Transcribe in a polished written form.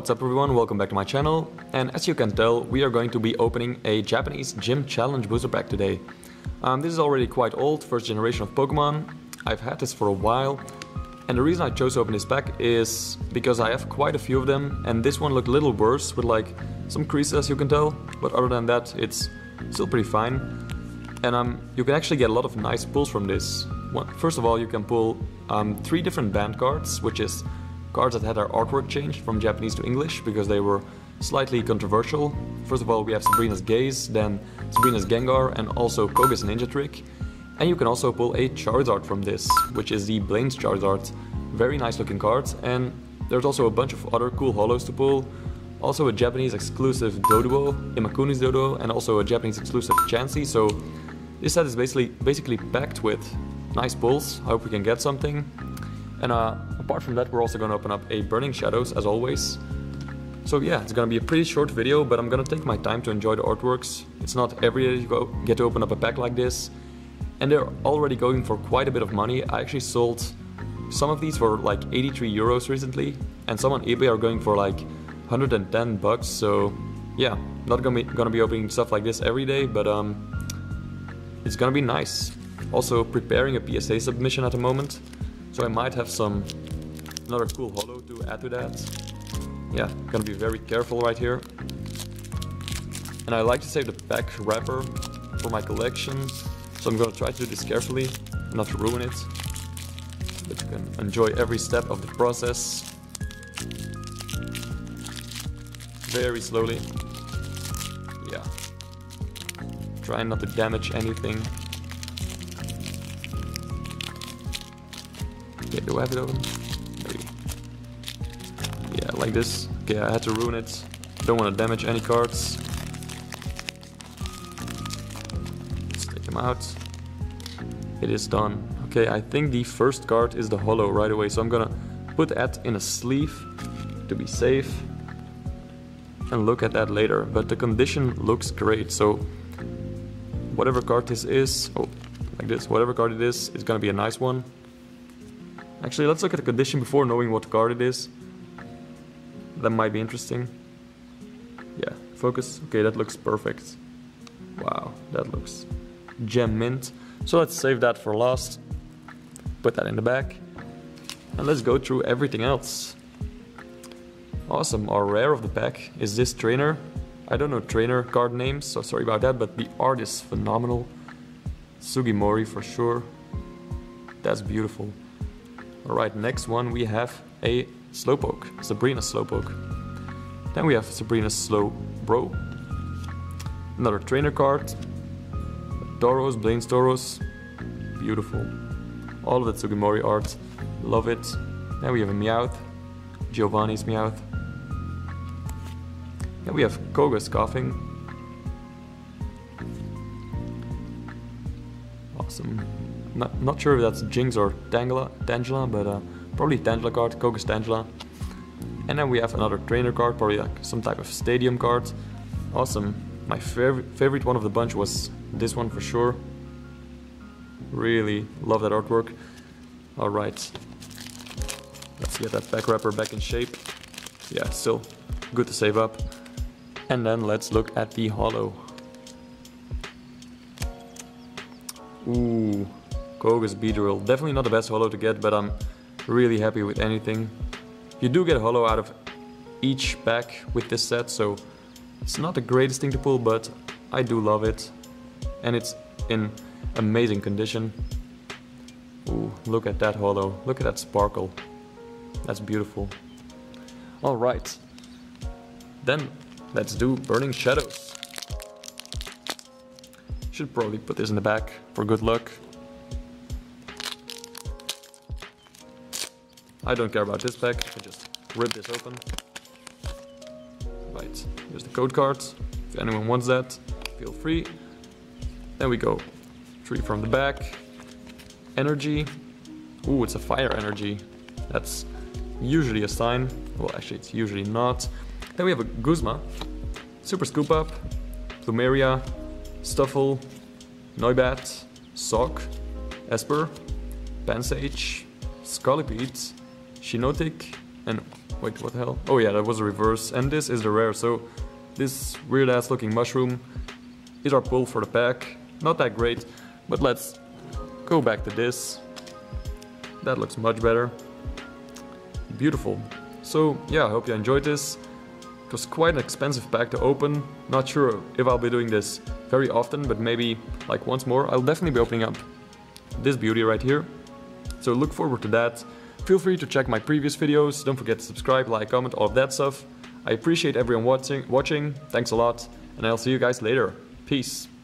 What's up everyone, welcome back to my channel, and as you can tell we are going to be opening a Japanese Gym Challenge booster pack today. This is already quite old, first generation of Pokemon. I've had this for a while, and the reason I chose to open this pack is because I have quite a few of them, and this one looked a little worse with like some creases as you can tell, but other than that it's still pretty fine. And you can actually get a lot of nice pulls from this. First of all, you can pull three different banned cards, which is cards that had their artwork changed from Japanese to English because they were slightly controversial. First of all, we have Sabrina's Gaze, then Sabrina's Gengar, and also Koga's Ninja Trick. And you can also pull a Charizard from this, which is the Blaine's Charizard. Very nice looking cards, and there's also a bunch of other cool holos to pull. Also a Japanese exclusive Doduo, Imakuni's Doduo, and also a Japanese exclusive Chansey. So this set is basically packed with nice pulls. I hope we can get something. And apart from that, we're also going to open up a Burning Shadows, as always. So yeah, it's going to be a pretty short video, but I'm going to take my time to enjoy the artworks. It's not every day you get to open up a pack like this. And they're already going for quite a bit of money. I actually sold some of these for like 83 euros recently, and some on eBay are going for like 110 bucks. So yeah, not going to be opening stuff like this every day, but it's going to be nice. Also preparing a PSA submission at the moment. So I might have another cool holo to add to that. Yeah, gonna be very careful right here. And I like to save the pack wrapper for my collection, so I'm gonna try to do this carefully, not to ruin it. But you can enjoy every step of the process. Very slowly. Yeah. Try not to damage anything. Okay, do I have it open? There we go. Yeah, like this. Okay, I had to ruin it. Don't want to damage any cards. Let's take them out. It is done. Okay, I think the first card is the holo right away, so I'm gonna put that in a sleeve to be safe and look at that later. But the condition looks great, so whatever card this is, whatever card it is, it's gonna be a nice one. Actually, let's look at the condition before knowing what card it is. That might be interesting. Yeah, focus. Okay, that looks perfect. Wow, that looks gem mint. So let's save that for last. Put that in the back. And let's go through everything else. Awesome, our rare of the pack is this trainer. I don't know trainer card names, so sorry about that, but the art is phenomenal. Sugimori for sure. That's beautiful. Alright, next one we have a Slowpoke, Sabrina's Slowpoke. Then we have Sabrina's Slow Bro. Another trainer card. Tauros, Blaine's Tauros. Beautiful. All of the Sugimori art. Love it. Then we have a Meowth. Giovanni's Meowth. Then we have Koga's Coughing. Awesome. Not sure if that's Jinx or Tangela, but probably Tangela card, Koga's Tangela. And then we have another trainer card, probably like some type of stadium card. Awesome. My favorite one of the bunch was this one for sure. Really love that artwork. Alright. Let's get that back wrapper back in shape. Yeah, still good to save up. And then let's look at the holo. Ooh. Koga's Beedrill, definitely not the best holo to get, but I'm really happy with anything. You do get a holo out of each pack with this set, so it's not the greatest thing to pull, but I do love it. And it's in amazing condition. Ooh, look at that holo, look at that sparkle. That's beautiful. Alright, then let's do Burning Shadows. Should probably put this in the back for good luck. I don't care about this pack, you can just rip this open. Right, here's the code cards. If anyone wants that, feel free. There we go. Three from the back. Energy. Ooh, it's a fire energy. That's usually a sign. Well, actually, it's usually not. Then we have a Guzma. Super Scoop Up. Plumeria. Stuffle. Noibat. Sawk. Esper. Pansage. Scarlipede. Shinotic, and Wait, what the hell? Oh yeah, that was a reverse. And this is the rare, so this weird ass looking mushroom is our pull for the pack. Not that great, but let's go back to this. That looks much better. Beautiful. So yeah, I hope you enjoyed this. It was quite an expensive pack to open. Not sure if I'll be doing this very often, but maybe like once more. I'll definitely be opening up this beauty right here. So look forward to that. Feel free to check my previous videos. Don't forget to subscribe, like, comment, all of that stuff. I appreciate everyone watching. Thanks a lot. And I'll see you guys later. Peace.